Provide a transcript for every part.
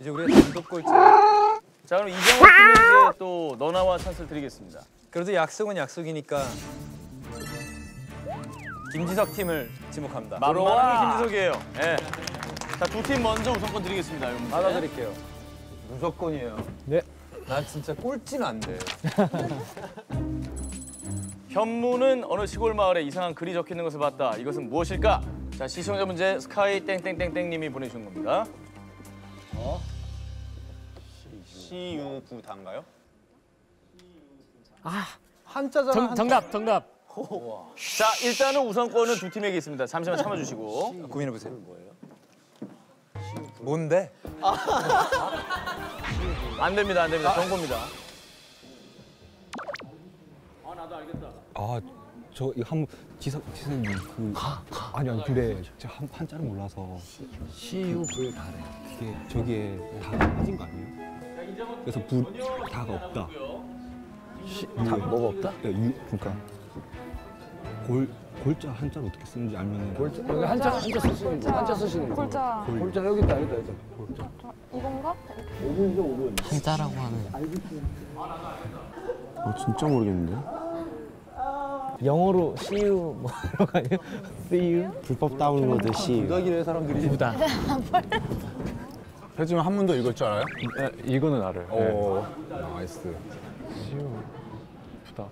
이제 우리의 단독 꼴찌. 자, 그럼 이장원 팀에게 또 너 나와 찬스를 드리겠습니다. 그래도 약속은 약속이니까 김지석 팀을 지목합니다. 만만한 게 김지석이에요. 네. 자, 두 팀 먼저 우선권 드리겠습니다. 여러분. 받아드릴게요. 무조건이에요. 네. 난 진짜 꼴찌는 안 돼. 현무는 어느 시골 마을에 이상한 글이 적혀있는 것을 봤다. 이것은 무엇일까? 자, 시청자 문제 스카이 땡땡땡땡 님이 보내주신 겁니다. 어? 시유부단가요? 아, 한자잖아. 정답. 자, 일단은 우선권은 두 팀에게 있습니다. 잠시만 참아주시고 고민해보세요. 뭔데? 안 됩니다. 경고입니다. 아, 나도 알겠다. 아, 저 이거 한번 지석님 그 아니 근데 제가 한 한자를 몰라서 시유불 다래. 이게 저기에 다 빠진 거 아니에요? 그래서 불 다가 없다. 시 다 뭐가 없다? 네, 유 그러니까 골자 한자를 어떻게 쓰는지 알면은 골자 여기 한자 쓰시는 거. 골자 여기 있다. 골자. 이건가? 5분이죠. 한자라고 하는. 아, 진짜 모르겠는데. 영어로 시유 뭐라고 해요? 시유? 불법 다운로드 시유. 불가기래 사람들이. 부다. 하지만 한 번 더 읽을 줄 알아요? 이거는 알아요. 오, 네. 나이스. 시유 부다.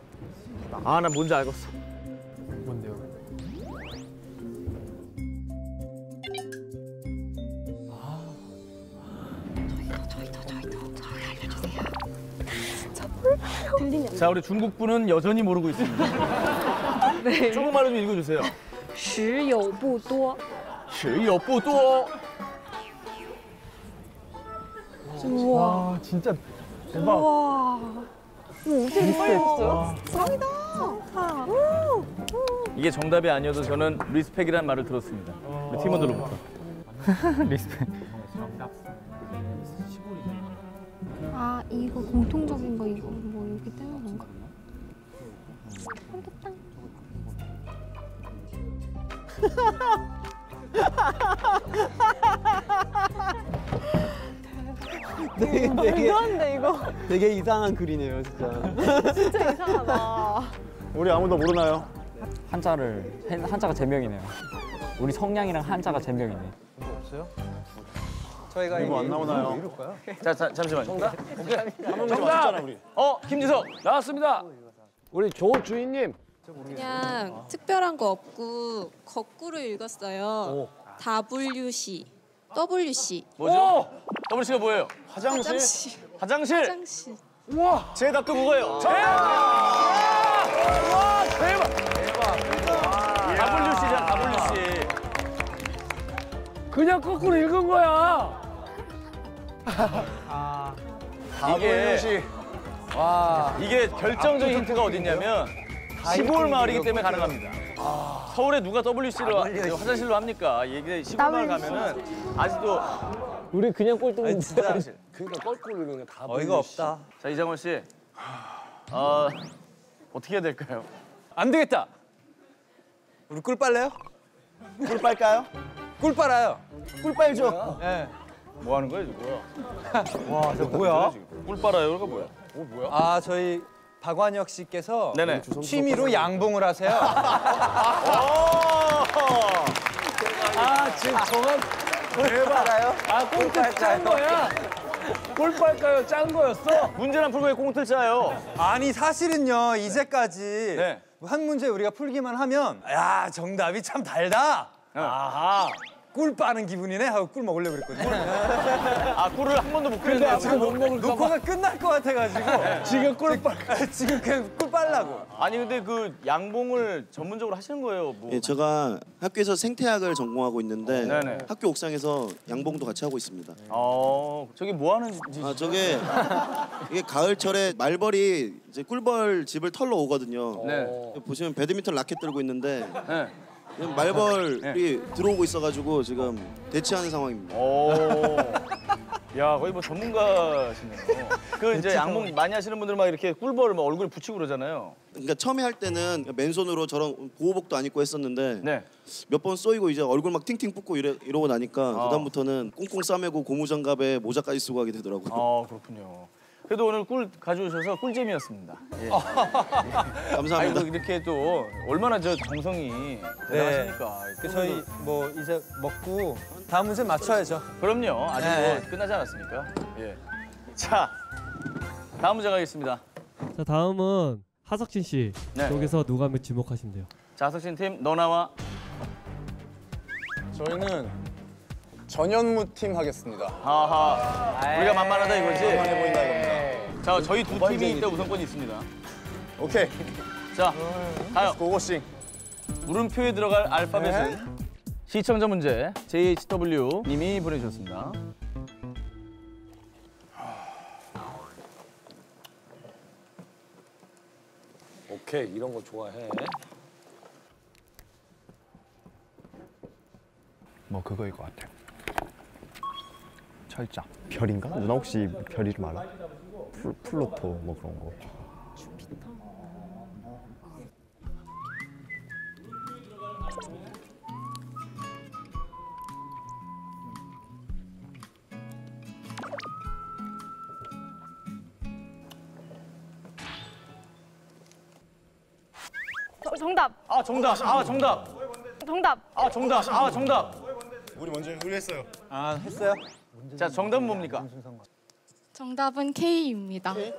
아, 나 뭔지 알겠어. 뭔데요? 자, 우리 중국 분은 여전히 모르고 있습니다. 네. 중국말로 좀 읽어주세요. 十有不多. 우와, 진짜 대박. 우와, 어떻게 빨렸어요? 짱이다. 이게 정답이 아니어도 저는 리스펙이라는 말을 들었습니다. 우리 팀원들로부터. 리스펙. 아, 이거 공통적인 거 이거 뭐 이렇게 떼는 건가? 삼계탕. 되게 이거. 되게 이상한 글이네요, 진짜. 진짜 이상하다. 우리 아무도 모르나요? 한자가 제명이네요. 우리 성량이랑 한자가 제명이네. 이거 없어요? 저희가 이거 안 나오나요? 이럴까요? 자, 잠시만요. 정답? 오케이. 정답! 우리. 김지석 나왔습니다. 우리 조 주인님. 그냥 특별한 거 없고 거꾸로 읽었어요. WC. 뭐죠? WC가 뭐예요? 화장실. 우와! 제 답도 그거예요. 우와! 대박. WC잖아, WC. 그냥 거꾸로 읽은 거야. 아, 이게 결정적인 힌트가 어디냐면 시골 마을이기 때문에 가능합니다. 아, 서울에 누가 WC로 화장실로 합니까? 이게 시골 마을 가면은 아직도 우리 그냥 꼴등인 화장실. 그러니까 거꾸로 읽는 다 어이가 없다. 자, 이장원 씨, 어떻게 해야 될까요? 안 되겠다. 우리 꿀 빨래요? 꿀 빨까요? 꿀 빨아요. 꿀 빨죠. 예. 뭐 하는 거야, 지금? 와, 저 뭐야? 꿀 빨아요. 이거 뭐야? 뭐야? 아, 저희 박완혁 씨께서 네네. 취미로 양봉을 하세요. 아, 지금 저건 꿀 빨아요? 아, 꽁트 짠 거야? 꿀 빨까요? 짠 거였어? 문제는 풀고 왜 꽁트 짜요? 아니, 사실은요, 이제까지 네. 한 문제 우리가 풀기만 하면 야, 정답이 참 달다. 아하, 꿀 빠는 기분이네 하고 꿀 먹으려고 그랬거든요. 아, 꿀을 한 번도 못 그랬네요. 지금 못 먹을까 녹화가 끝날 것 같아가지고 지금 꿀 빨 지금 그냥 꿀 빨라고. 아니, 근데 그 양봉을 전문적으로 하시는 거예요? 뭐. 예, 제가 학교에서 생태학을 전공하고 있는데 학교 옥상에서 양봉도 같이 하고 있습니다. 아, 저게 뭐 하는지. 아, 저게 이게 가을철에 말벌이 이제 꿀벌 집을 털러 오거든요. 네. 보시면 배드민턴 라켓 들고 있는데. 네. 말벌이 네. 들어오고 있어가지고 지금 대치하는 상황입니다. 오, 야, 거의 뭐 전문가시네요. 그 이제 양봉 많이 하시는 분들은 막 이렇게 꿀벌을 막 얼굴에 붙이고 그러잖아요. 그러니까 처음에 할 때는 맨손으로 저런 보호복도 안 입고 했었는데 네. 몇 번 쏘이고 이제 얼굴 막 팅팅 붓고 이러고 나니까 그다음부터는 꽁꽁 싸매고 고무장갑에 모자까지 쓰고 하게 되더라고요. 아 그렇군요. 그래도 오늘 꿀 가져오셔서 꿀잼이었습니다. 예. 감사합니다. 아니, 또 이렇게 또 얼마나 저 정성이 대단하십니까. 네. 저희 뭐 이제 먹고 다음 문제 맞춰야죠. 그럼요. 아직 네. 뭐 끝나지 않았으니까. 예. 자, 다음 문제 가겠습니다. 자, 다음은 하석진 씨. 네. 여기서 누가 하면 지목하시면 돼요. 자, 하석진 팀 너 나와. 저희는. 전현무 팀 하겠습니다. 하하. 우리가 만만하다 이거지? 만만해 보인다 이겁니다. 자, 저희 두 팀이 일단 우선권이 있습니다. 오케이. 자, 가요. 고고싱. 물음표에 들어갈 알파벳은 네. 시청자 문제 JHW 님이 보내주셨습니다. 오케이, 이런 거 좋아해. 뭐 그거일 것 같아. 철자. 별인가? 누나 혹시 별 이름 알아? 플루토 뭐 그런 거. 주피터. 정답. 아 정답. 아 정답. 정답. 아 정답. 아 정답. 우리 먼저 우리 했어요. 아 했어요? 자, 정답은 뭡니까? 정답은 K입니다. K?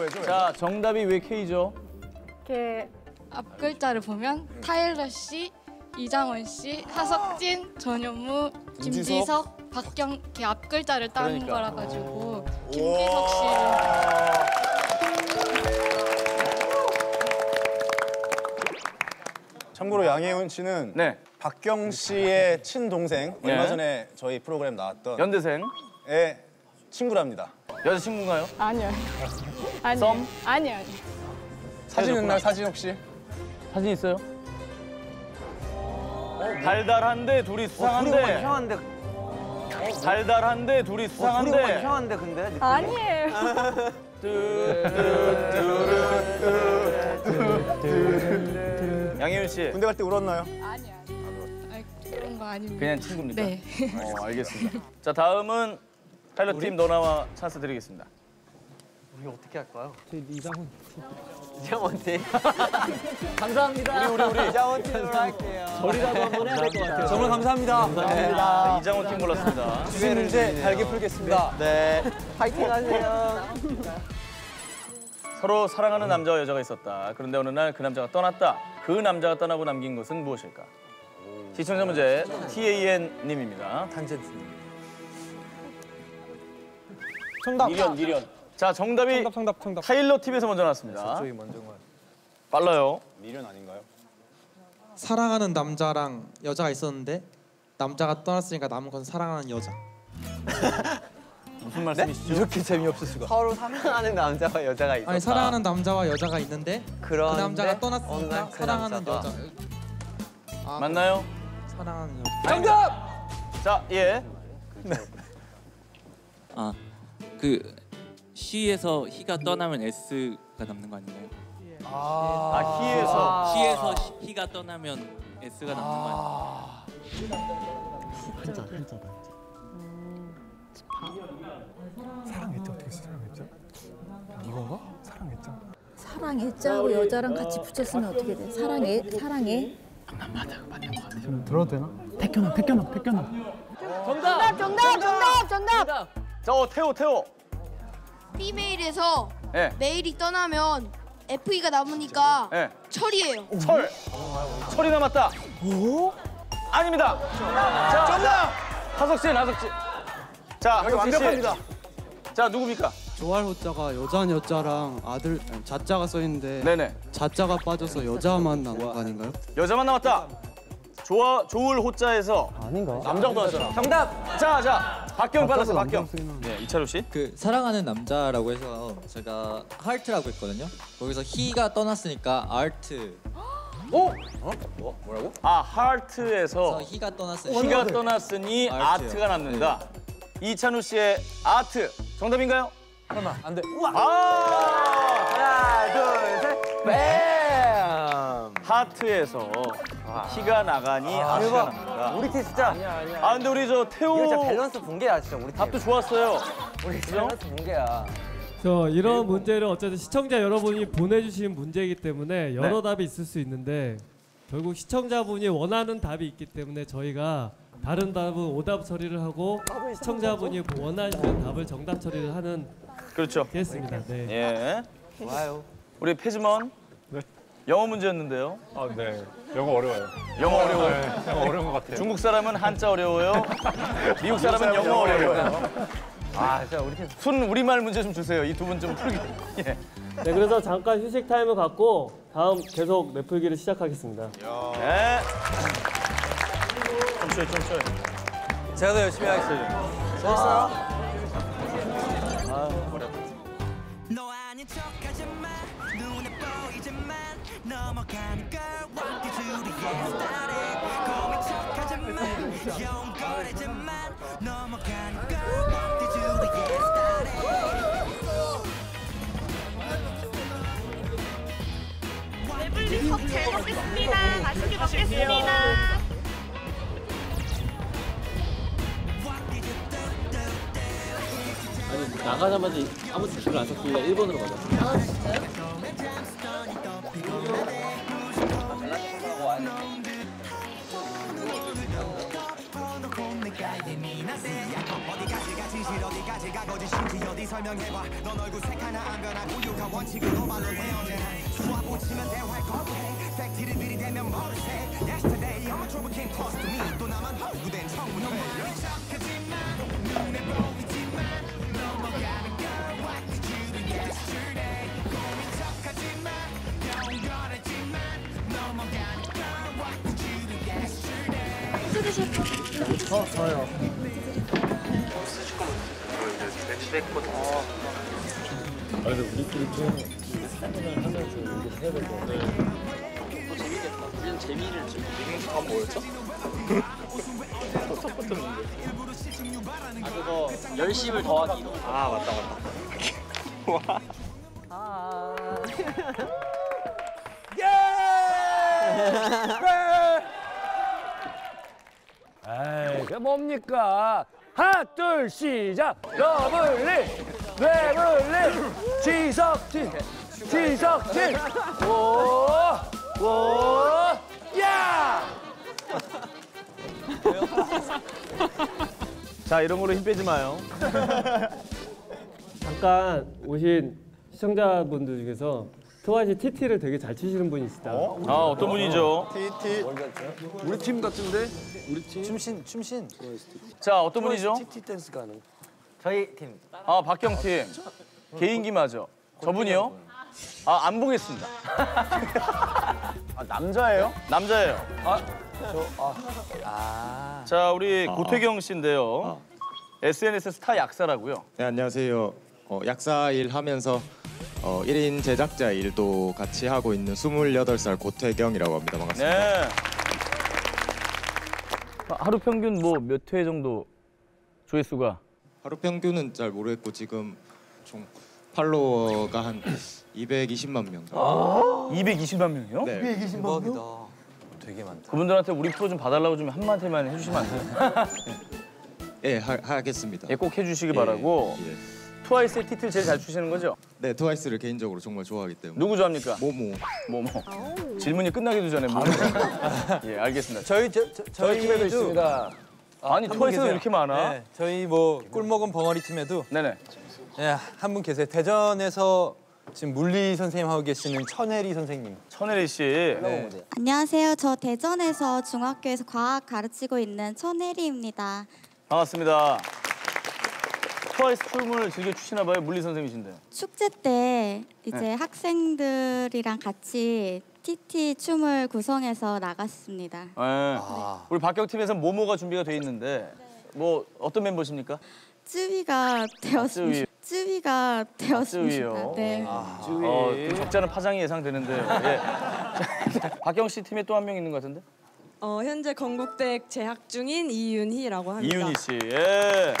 왜죠? 자, 정답이 왜 K죠? 이렇게 앞 글자를 보면 타일러 씨, 이장원 씨, 하석진, 전현무, 김지석, 박경 이렇게 앞 글자를 따는 그러니까. 거라 가지고 김지석 씨. 참고로 양혜윤 씨는 네. 박경 씨의 친동생 네. 얼마 전에 저희 프로그램 나왔던 연대생의 친구랍니다. 여자친구인가요? 아니요. 썸? 아니요. 사진 있나요? 사진 혹시? 사진 있어요? 달달한데 둘이 수상한데. 둘이 이상한데. 달달한데 둘이 수상한데. 둘이 이상한데 근데. 느낌이? 아니에요. 양혜윤 씨. 군대 갈 때 울었나요? 아니요. 그런 거 아닙니다. 그냥 친구입니까? 네. 알겠습니다. 자, 다음은 타일러 팀 너 나와 찬스 드리겠습니다. 우리 어떻게 할까요? 저희 이장원 팀. 이장원 팀. 감사합니다. 우리. 이장원 팀으로 할게요. 저리라도 한번 해야 될 것 같아요. 정말 감사합니다. 감사합니다. 이장원 팀 골랐습니다. 주제 문제 달게 풀겠습니다. 네. 파이팅 하세요. 서로 사랑하는 남자와 여자가 있었다. 그런데 어느 날 그 남자가 떠났다. 그 남자가 떠나고 남긴 것은 무엇일까? 시청자 문제 TAN 님입니다. 탄젠트 님. 정답. 미련. 자, 정답이 정답. 타일러 TV에서 먼저 나왔습니다. 저쪽이 먼저 빨라요. 미련 아닌가요? 사랑하는 남자랑 여자가 있었는데 남자가 떠났으니까 남은 건 사랑하는 여자. 무슨 말씀이시죠? 네? 이렇게 재미없을 수가. 서로 사랑하는 남자와 여자가 있었다. 아니 사랑하는 남자와 여자가 있는데 그 남자가 떠났으니까 그 사랑하는 남자가. 여자. 아, 맞나요? 사랑하는 여자. 정답! 자, 예. 네. 아, 그 C에서 희가 떠나면 S가 남는 거 아닌가요? 아, C에서 희가 떠나면 S가 남는 거 아닌가요? 한자다. 사랑했죠? 어떻게 사랑했죠? 이건가? 사랑했죠? 사랑했죠하고 여자랑 같이 붙였으면 어떻게 돼? 사랑해? 맞는 거 같아. 좀 들어도 되나? 백현아. 정답! 저 태호. B메일에서 네. 메일이 떠나면 FE가 남으니까 네. 철이에요. 철. 철이 남았다. 오? 아닙니다. 자, 정답! 하석진. 자, 여기 완벽합니다. 자, 누굽니까? 조알호자가 여자랑 아들, 자자가 써있는데 네네. 자자가 빠져서 여자만 남은 거 아닌가요? 여자만 남았다. 조울호자에서 아닌가? 남자도 하잖아. 정답! 자, 박경 받았어, 박경. 네, 이철우 씨. 그 사랑하는 남자라고 해서 제가 하트라고 했거든요. 거기서 희가 떠났으니까 아트. 어? 뭐라고? 아, 하트에서 희가 떠났으니 아트가 남는다. 네. 이찬우 씨의 아트 정답인가요? 설마 안 돼. 우와. 아! 하나, 둘, 셋. 뱀! 하트에서 피가 나가니 아쉬워. 우리 팀 진짜. 아니야. 근데 우리 저 태호. 이거 진짜 밸런스 붕괴야, 진짜. 우리 팀. 답도 좋았어요. 우리 밸런스 붕괴야. 저 이런 문제를 어쨌든 시청자 여러분이 보내주신 문제이기 때문에 여러 답이 있을 수 있는데 결국 시청자분이 원하는 답이 있기 때문에 저희가 다른 답은 오답 처리를 하고 시청자분이 원하시는 답을 정답 처리를 하는 그렇죠. 됐습니다. 네. 예. 와요. 우리 페지먼. 네. 영어 문제였는데요. 아, 네. 영어 어려워요. 영어 어려워요. 네. 영어 어려운 것 같아요. 중국 사람은 한자 어려워요. 미국 사람은 영어 어려워요. 아, 진짜 우리 순 우리말 문제 좀 주세요. 이 두 분 좀 풀기. 예. 네, 그래서 잠깐 휴식 타임을 갖고 다음 계속 뇌풀기를 시작하겠습니다. 네. 좀 쉬어요. 제가 더 열심히 하겠어요. 수고했어요. 아, 어렵다. 너 아닌 척하지 마. 눈에 보이지만 넘어가는 걸 walk through the yesterday. 고민 척하지 마. 영거래지만 넘어가는 걸 walk through the yesterday. 배불리 컵 잘 먹겠습니다. 맛있게 먹겠습니다. 나가자마자 아무 지출을 안 썼길래 1번으로 가자. 아, 진짜요? 저요. 아, 근데 우리끼리 좀 사진을 하면서 이렇게 해야 될 건데. 어, 재밌겠다. 그냥 재미를 즐기는 건 뭐였죠? 첫 번째 문제. 아, 그거 10을 더하기. 아, 맞다. 와. 예! 에이, 그게 뭡니까? 하나, 둘, 시작! 러블리! 레블리! 지석진! 지석진! 오! 오! 야! 자, 이런 거로 힘 빼지 마요. 잠깐 오신 시청자분들 중에서 트와이스 TT를 되게 잘 치시는 분이 있다. 어? 아, 어떤 분이죠? TT. 우리 팀 같은데? 우리 팀? 춤신. 자, 어떤 분이죠? TT 댄스 가능. 저희 팀. 아, 박경 팀. 아, 개인기 맞아. 저분이요? 아, 안 보겠습니다. 아, 남자예요? 남자예요. 아, 자, 우리 고태경 씨인데요. SNS 스타 약사라고요. 네, 안녕하세요. 약사 일 하면서 1인 제작자 일도 같이 하고 있는 28살 고태경이라고 합니다. 반갑습니다. 네. 하루 평균 뭐 몇 회 정도 조회수가? 하루 평균은 잘 모르겠고 지금 총 팔로워가 한 220만 명. 아 220만 명이요? 네. 220만 명? 대박이다. 되게 많다. 그분들한테 우리 프로 좀 봐달라고 좀 한마디만 해주시면 안 돼요? 예, 하겠습니다. 예, 꼭 해주시기 바라고. 예. 트와이스의 TT를 제일 잘 추시는 거죠? 네, 트와이스를 개인적으로 정말 좋아하기 때문에. 누구 좋아합니까? 모모. 질문이 끝나기도 전에 모모. 예, 알겠습니다. 저희 팀에도 있습니다. 아니, 트와이스는 이렇게 많아? 네, 저희 뭐 꿀먹은 벙어리 팀에도 네, 한 분 계세요. 대전에서 지금 물리 선생님 하고 계시는 천혜리 선생님. 천혜리 씨. 네. 안녕하세요. 저 대전에서 중학교에서 과학 가르치고 있는 천혜리입니다. 반갑습니다. 트와이스 춤을 즐겨 추시나 봐요? 물리 선생님이신데. 축제 때 이제 학생들이랑 같이 TT 춤을 구성해서 나갔습니다. 네. 아. 우리 박경 팀에서 모모가 준비가 돼 있는데 뭐 어떤 멤버십니까? 쯔위가 되었습니다. 아, 쯔위가 되었습니다. 네. 아, 쯔위. 적잖은 파장이 예상되는데. 예. 박경 씨 팀에 또 한 명 있는 것 같은데? 현재 건국대 재학 중인 이윤희라고 합니다. 이윤희 씨. 예.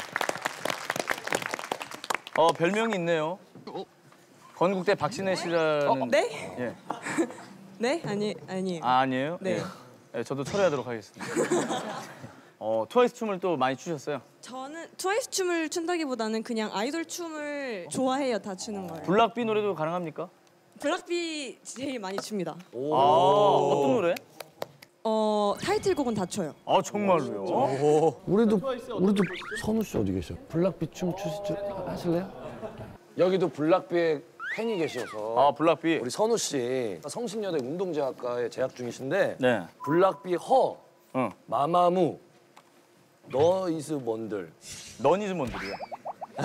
별명이 있네요. 건국대 박신혜 시절. 네? 예. 네? 아니에요. 아, 아니에요? 네. 예. 예, 저도 철회하도록 하겠습니다. 트와이스 춤을 또 많이 추셨어요? 저는 트와이스 춤을 춘다기보다는 그냥 아이돌 춤을 좋아해요. 다 추는 거예요. 블락비 노래도 가능합니까? 블락비 제일 많이 춥니다. 오. 아, 어떤 노래? 타이틀곡은 다 쳐요. 아, 정말로요? 오. 우리도 선우 씨 어디 계셔? 블락비 춤 추시죠? 하실래요? 여기도 블락비의 팬이 계셔서. 아, 블락비. 우리 선우 씨 성신여대 운동제학과에 재학 중이신데. 네. 블락비 허. 응. 마마무. 너이즈먼들. 너이즈먼들이요?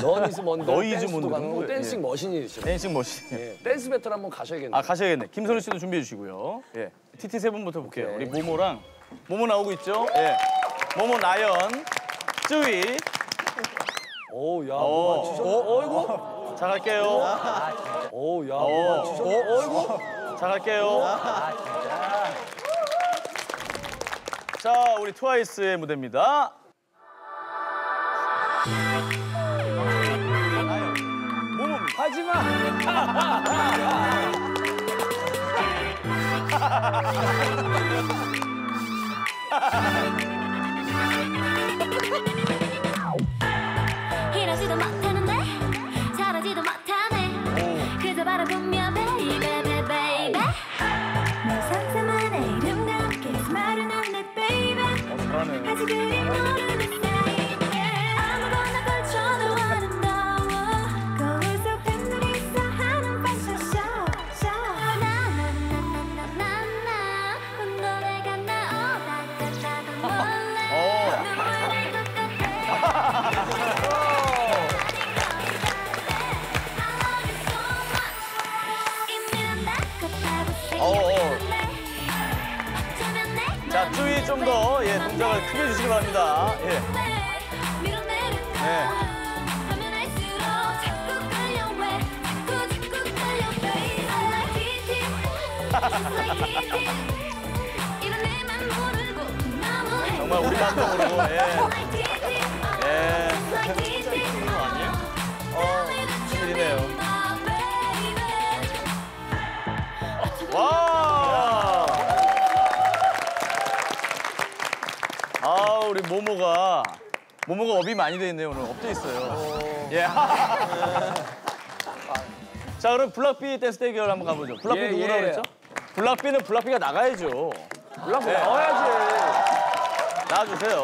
너이즈먼들. 너이즈먼들. 뭐 댄싱 머신이시죠? 댄싱 머신. 예. 댄스 배틀 한번 가셔야겠네요. 아, 가셔야겠네. 김선우 씨도 준비해 주시고요. 예. TT 세 분부터 볼게요. 우리 모모랑. 모모 나오고 있죠? 예. 모모 나연. 쯔위. 오, 야. 어이구. 잘 할게요. 오, 야. 어이구. 잘 할게요. 자, 우리 트와이스의 무대입니다. 하지마. 이러지도 못하는데 저러지도 못하네. 그저 바라보며 베이베 베이베. 내 상상만의 이름답게 말은 안돼 베이베. 아직 그리 모르는 사이 아무거나 걸쳐도 아름다워. 거울 속 팬들이 있어 하는 패션쇼. 나나나나나나 그 노래가 나오다 나도 몰라. 눈물이 것 같아. 자, 쭈이 좀 더, 예, 동작을 크게 해주시기 바랍니다. 예. 예. 정말 우리 맘도 모르고, 예. 예. 진짜 이런 거 아니에요? 실이네요. 와! 아, 우리 모모가 업이 많이 돼 있네요. 오늘 업돼 있어요. 예. 자, 그럼 블락비 댄스 대결 한번 가보죠. 블락비 누구라고 그랬죠? 블락비는 블락비가 나가야죠. 블락비 나와야지. 나와주세요.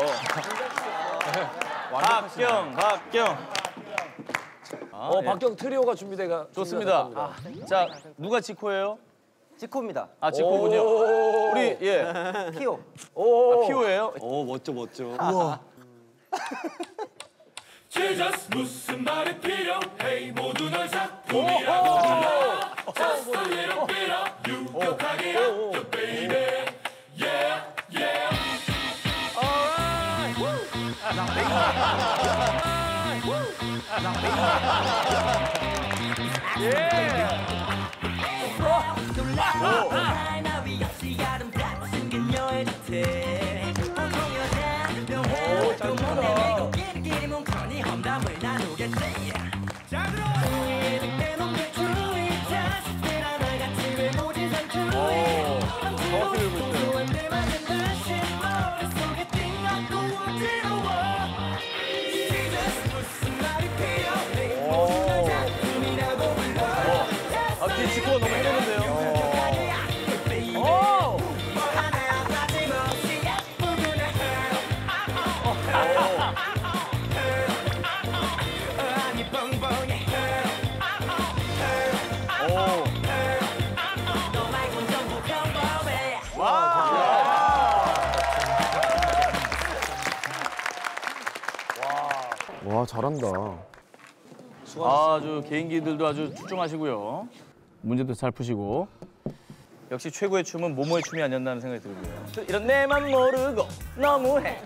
박경, 박경. 아, 예. 박경 트리오가 준비돼가 좋습니다. 자, 누가 지코예요? 지코입니다. 아, 지코군요. 우리 예. 피오. 오. 아, 피오예요? 오, 멋져. 우와. Jesus 무슨 말이 필요해. 모두 널 작품이라고 불러. Just a little bit of 유격하게 up, baby. Yeah, yeah. Alright. Yeah. 와, 잘한다. 아주 개인기들도 아주 출중하시고요. 문제도 잘 푸시고. 역시 최고의 춤은 모모의 춤이 아니었나는 생각이 들고요. 이런 내만 모르고 너무해.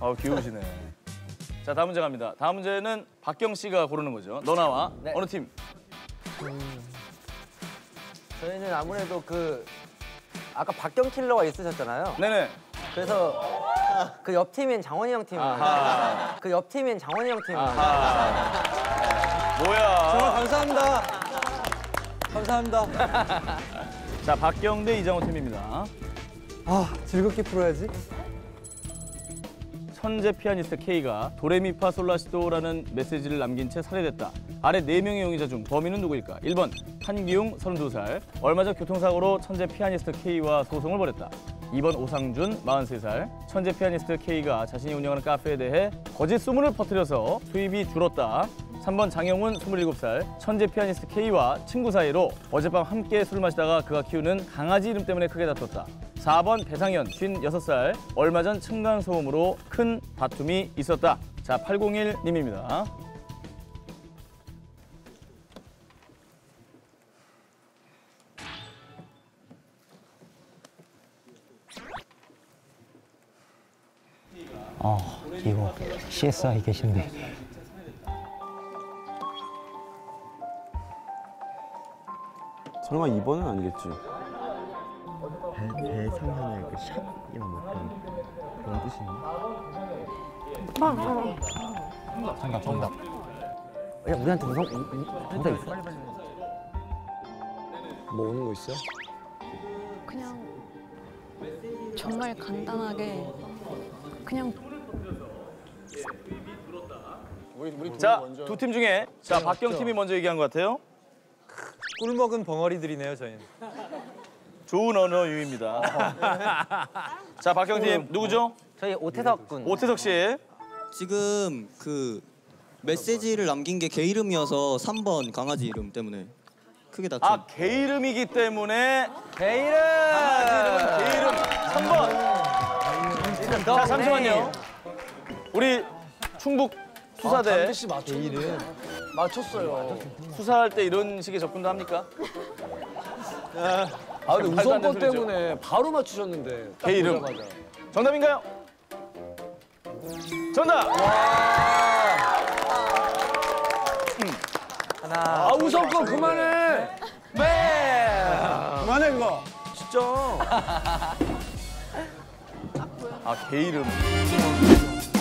아우, 귀여우시네. 자, 다음 문제 갑니다. 다음 문제는 박경 씨가 고르는 거죠. 너 나와. 네. 어느 팀? 저희는 아무래도 그 아까 박경 킬러가 있으셨잖아요. 네네. 그래서 그 옆 팀인 장원이 형 팀. 그 옆 팀인 장원이 형 팀. 뭐야. 정말 감사합니다. 감사합니다. 자, 박경 대 이장원 팀입니다. 아, 즐겁게 풀어야지. 천재 피아니스트 K가 도레미파솔라시도라는 메시지를 남긴 채 살해됐다. 아래 4명의 용의자 중 범인은 누구일까? 1번 한기웅 32살, 얼마 전 교통사고로 천재 피아니스트 K와 소송을 벌였다. 2번 오상준 43살, 천재 피아니스트 K가 자신이 운영하는 카페에 대해 거짓 소문을 퍼뜨려서 수입이 줄었다. 3번 장영훈 27살, 천재 피아니스트 K와 친구 사이로 어젯밤 함께 술 마시다가 그가 키우는 강아지 이름 때문에 크게 다퉜다. 4번 배상현 56살, 얼마 전 층간소음으로 큰 다툼이 있었다. 자, 801님입니다. 이거 CSI 계신데. 설마 2번은 아니겠지? 배상현의 그 샵 이런 뭐 그런 뜻이 있나? 잠깐 정답. 야, 우리한테 무슨 한다 있어? 뭐 오는 거 있어? 그냥 정말 간단하게 그냥. 자, 두 팀 중에 자 박경 팀이 먼저 얘기한 것 같아요. 꿀 먹은 벙어리들이네요, 저희는. 좋은 언어 유입니다. 자, 박경 팀 누구죠? 저희 오태석 군. 오태석 씨. 지금 그 메시지를 남긴 게 개 이름이어서 3번 강아지 이름 때문에 크게 다툼. 아, 개 이름이기 때문에 개 이름. 강아지 이름은 개 이름. 3번. 자, 잠시만요. 우리 충북 수사대. 아, 반드시 맞췄네. 맞췄어요. 수사할 때 이런 식의 접근도 합니까? 아, 근데 우성권 때문에 바로 맞추셨는데. 개 이름. 정답인가요? 정답! 하나. 아, 우성권 그만해. 네. 그만해, 그거. 진짜. 아, 개 이름.